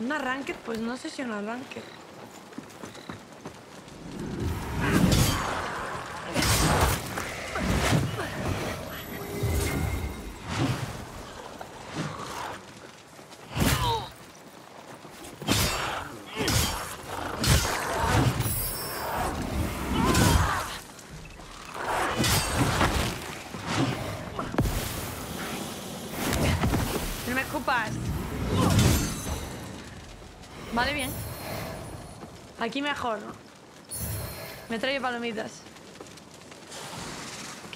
Un arranque, pues no sé si un arranque. Aquí mejor, ¿no? Me traigo palomitas.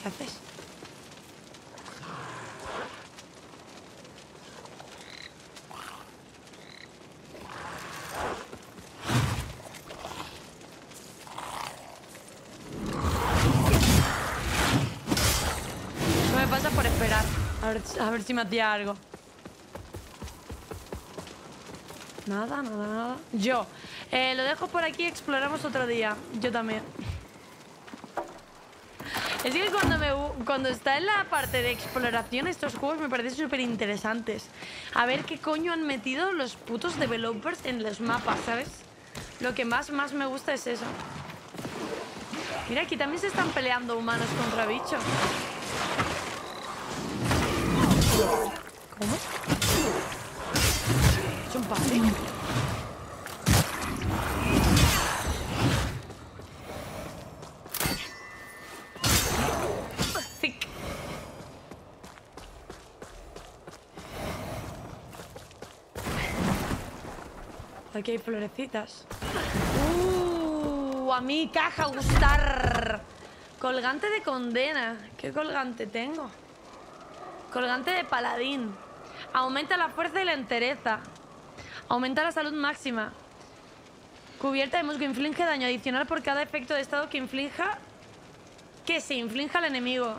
¿Qué haces? Eso me pasa por ejemplo. A ver, a ver si me hacía algo. Nada, nada, nada. Yo. Eh, lo dejo por aquí, exploramos otro día. Yo también. Es que cuando, me, cuando está en la parte de exploración, estos juegos me parecen súper interesantes. A ver qué coño han metido los putos developers en los mapas, ¿sabes? Lo que más, más me gusta es eso. Mira, aquí también se están peleando humanos contra bichos. ¿Cómo? ¿Es un pase? Aquí hay florecitas. Uh, a mí caja gustar. Colgante de condena. ¿Qué colgante tengo? Colgante de paladín. Aumenta la fuerza y la entereza. Aumenta la salud máxima. Cubierta de musgo inflige daño adicional por cada efecto de estado que inflija. Que se inflinja al enemigo.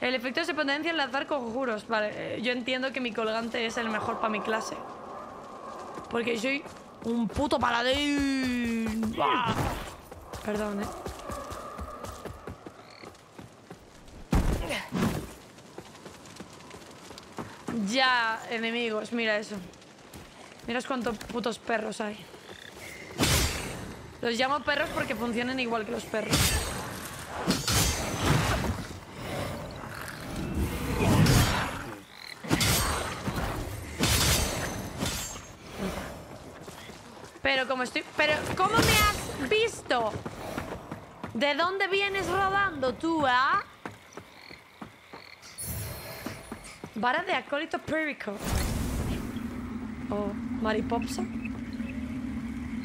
El efecto se potencia al lanzar conjuros. Vale, yo entiendo que mi colgante es el mejor para mi clase. Porque soy un puto paladín. ¡Bah! Perdón, eh. Ya, enemigos, mira eso. Mira cuántos putos perros hay. Los llamo perros porque funcionan igual que los perros. Pero como estoy... Pero ¿cómo me has visto? ¿De dónde vienes rodando tú, ah? ¿Eh? Vara de acólito púrico. O maripopsa.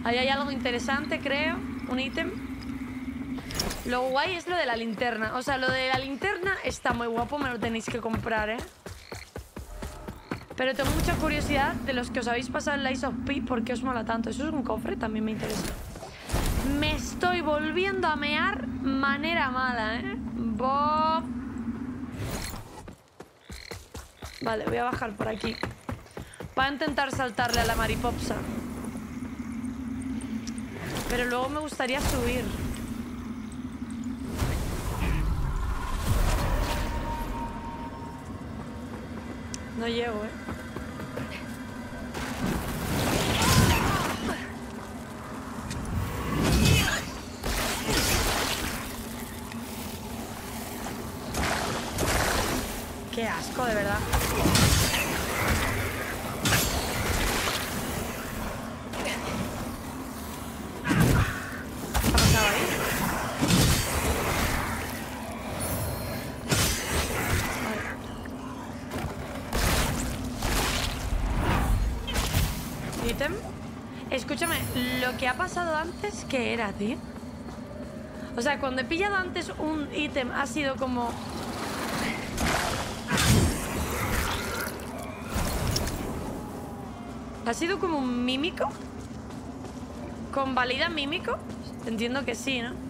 Ahí hay algo interesante, creo. Un ítem. Lo guay es lo de la linterna. O sea, lo de la linterna está muy guapo. Me lo tenéis que comprar, ¿eh? Pero tengo mucha curiosidad de los que os habéis pasado en Lies of P. ¿Por qué os mola tanto? Eso es un cofre, también me interesa. Me estoy volviendo a mear manera mala, ¿eh? Bob. Vale, voy a bajar por aquí. Para intentar saltarle a la mariposa. Pero luego me gustaría subir. No llego, eh. Qué asco, de verdad. Escúchame, lo que ha pasado antes, ¿qué era, tío? O sea, cuando he pillado antes un ítem, ha sido como... ¿Ha sido como un mímico? ¿Convalida mímico? Entiendo que sí, ¿no?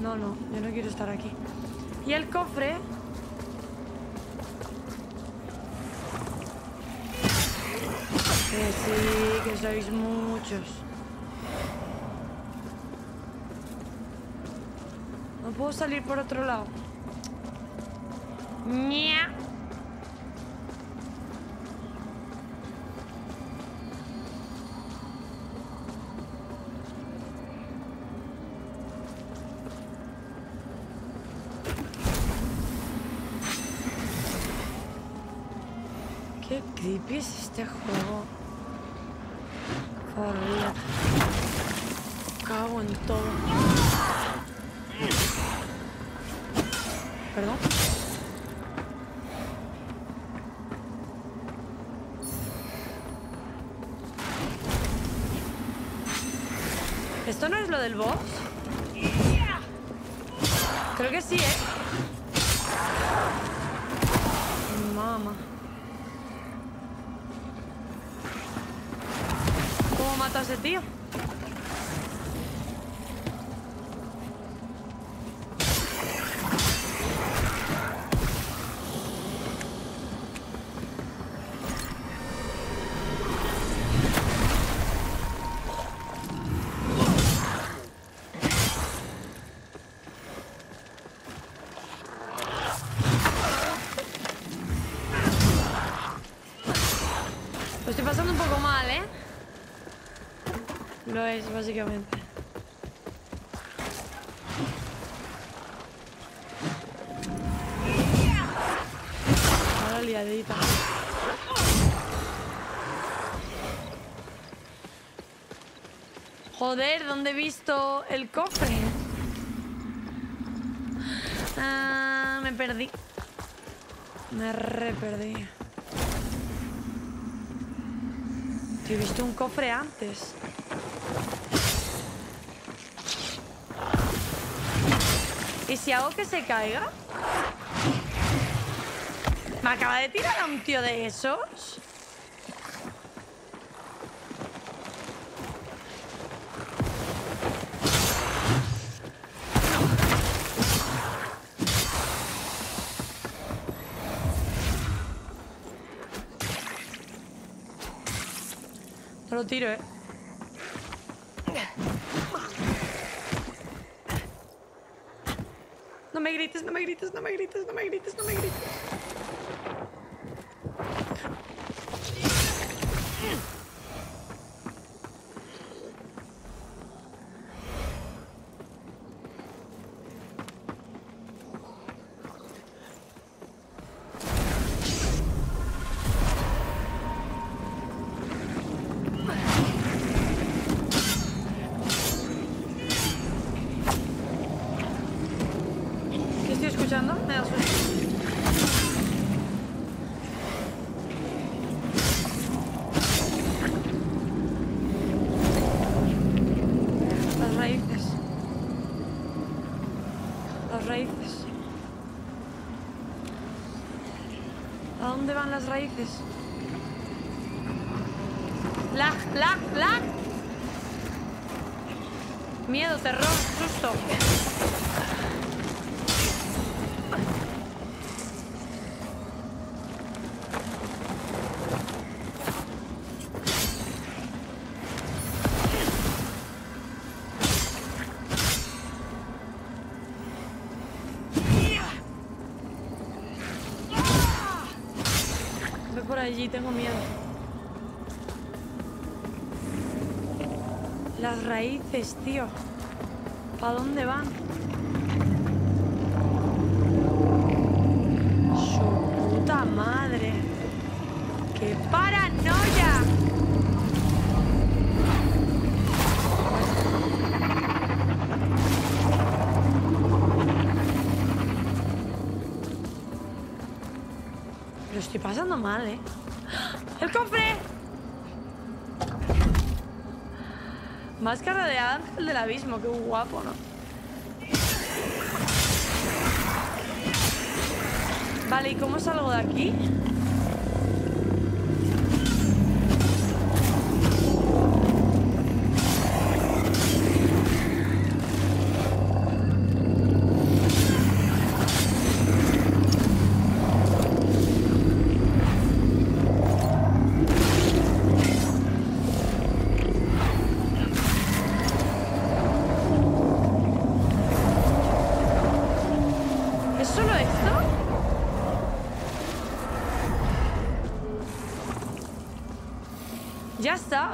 No, no, yo no quiero estar aquí. ¿Y el cofre? Que sí, que sois muchos. ¿No puedo salir por otro lado? ¡Nya! Qué creepy es este juego. Corría. Cago en todo. Perdón. ¿Esto no es lo del boss? Creo que sí, ¿eh? Mamá. está ese tío? Es básicamente. Ahora liadita. Joder, ¿dónde he visto el cofre? Ah, me perdí. Me re perdí. Te he visto un cofre antes. ¿Y si hago que se caiga? ¿Me acaba de tirar a un tío de esos? No lo tiro, ¿eh? No me grites, no me grites, no me grites, no me grites, no me grites. Raíces. Lag, lag, lag. Miedo, terror, susto. Allí tengo miedo. Las raíces, tío. ¿Para dónde van? Su puta madre. ¡Qué paranoia! Lo estoy pasando mal, ¿eh? ¡El cofre! Máscara de ángel del abismo, qué guapo, ¿no? Vale, ¿y cómo salgo de aquí?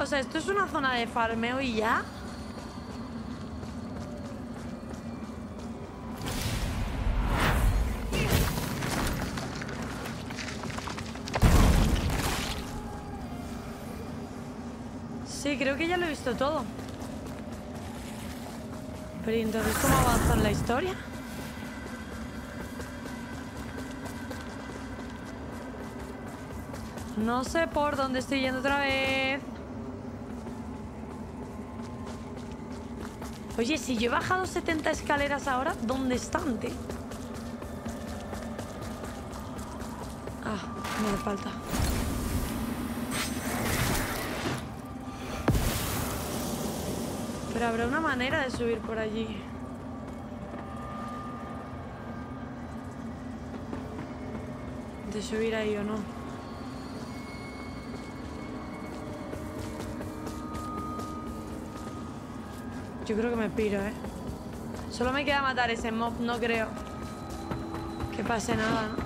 O sea, esto es una zona de farmeo y ya. Sí, creo que ya lo he visto todo. Pero ¿y entonces cómo avanzó en la historia? No sé por dónde estoy yendo otra vez. Oye, si yo he bajado setenta escaleras ahora, ¿dónde están, tío? Ah, no me falta. Pero habrá una manera de subir por allí. De subir ahí o no. Yo creo que me piro, ¿eh? Solo me queda matar ese mob, no creo que pase nada, ¿no?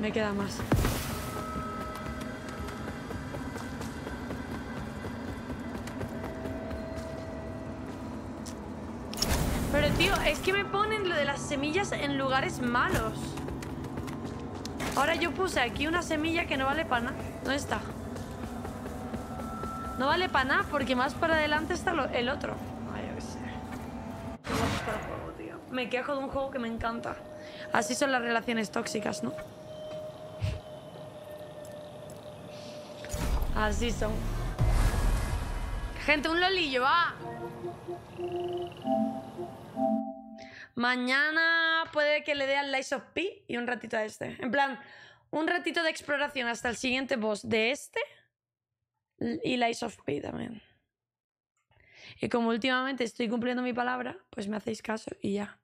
Me queda más. Pero, tío, es que me ponen lo de las semillas en lugares malos. Ahora yo puse aquí una semilla que no vale para nada. ¿Dónde está? No vale para nada porque más para adelante está lo, el otro. Ay, yo qué sé. Qué guapo está el juego, tío. Me quejo de un juego que me encanta. Así son las relaciones tóxicas, ¿no? Así son. Gente, un lolillo, va. Mañana puede que le dé al Lies of P y un ratito a este. En plan, un ratito de exploración hasta el siguiente boss de este. Y Lies of Pi también. Y como últimamente estoy cumpliendo mi palabra, pues me hacéis caso y ya.